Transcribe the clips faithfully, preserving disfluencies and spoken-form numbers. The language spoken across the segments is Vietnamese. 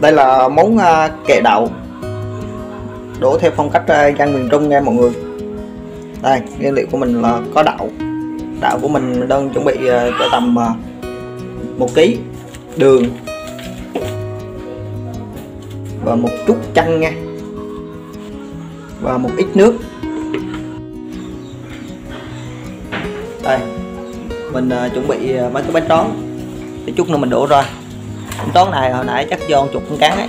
Đây là món kẹ đậu đổ theo phong cách dân miền Trung nha mọi người. Đây, nguyên liệu của mình là có đậu. Đậu của mình đang chuẩn bị cho tầm một ký, đường và một chút chanh nha, và một ít nước. Đây, mình chuẩn bị mấy cái bánh tráng, để chút nữa mình đổ ra. Bánh tráng này hồi nãy chắc do chục con cắn ấy.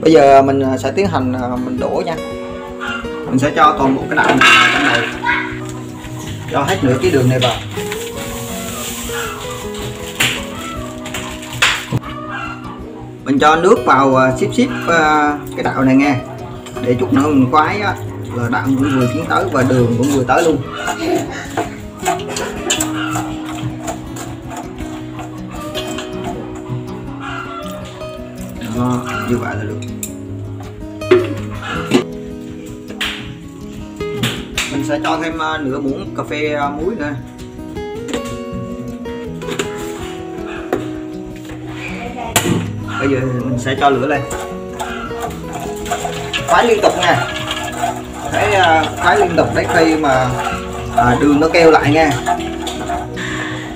Bây giờ mình sẽ tiến hành mình đổ nha. Mình sẽ cho toàn bộ cái đậu này vào trong này, cho hết nửa cái đường này vào. Mình cho nước vào xíp xíp cái đậu này nghe, để chút nữa mình khoái á, là đậu cũng vừa tiến tới và đường cũng vừa tới luôn. Đó, như vậy là được. Mình sẽ cho thêm nửa muỗng cà phê muối nữa. Bây giờ mình sẽ cho lửa lên, khuấy liên tục nha, cái khuấy liên tục đến khi mà à, đường nó kêu lại nha.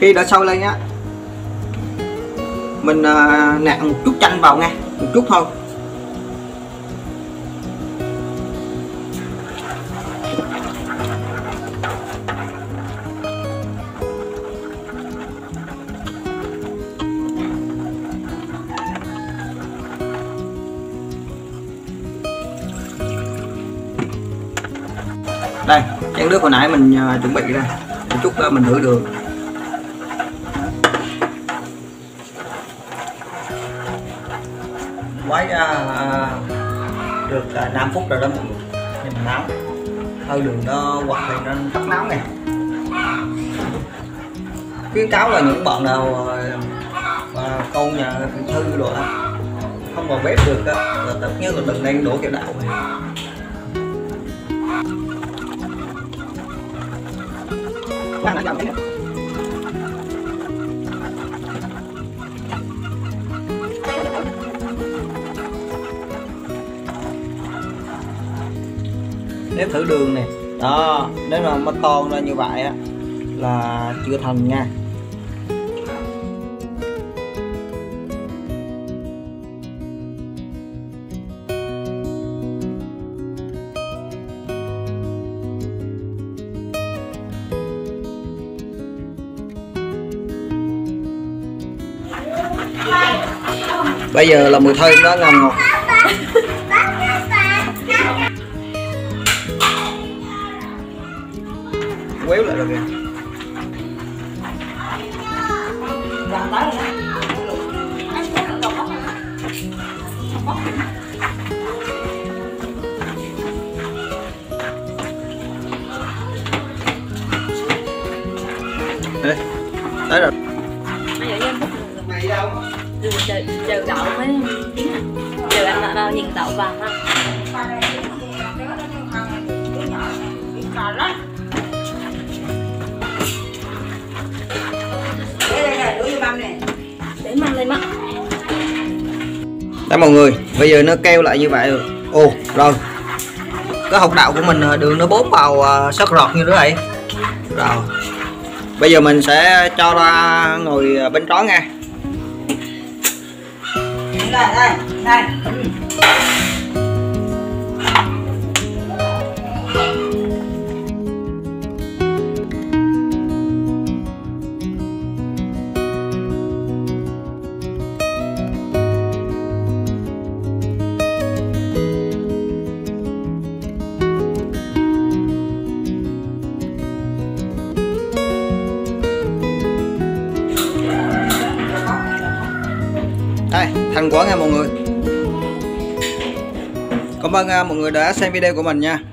Khi đã sôi lên á, mình à, nặn một chút chanh vào nha, một chút thôi. Đây, chén nước hồi nãy mình uh, chuẩn bị đây, một chút uh, mình rửa đường. Quấy uh, uh, được uh, năm phút rồi đó mọi người. Nên mình nấu, hơi đường nó quật thì nó rất nóng nè. Khuyến cáo là những bọn nào uh, con nhà thư đồ uh, không vào bếp được uh, là tất nhiên là đừng nên đổ kẹo đậu này. Nếm thử đường nè, đó, nếu mà mất to ra như vậy á là chưa thành nha. Bây giờ là mùi thơm đó, ngọt ngọt. Quéo lại rồi kìa. Ê, tới rồi. Mày đâu? Chờ, chờ đậu mới tiến hành, chờ anh vào nhìn đậu vàng ha. Để măng lên mắt. Đấy mọi người, bây giờ nó kêu lại như vậy rồi. Ồ, rồi. Cái hột đậu của mình đường nó bốp vào sắt rọt như thế này. Rồi. Bây giờ mình sẽ cho ra ngồi bánh tráng nha. Đây, đây, đây. Đây, thành quả nha mọi người. Cảm ơn mọi người đã xem video của mình nha.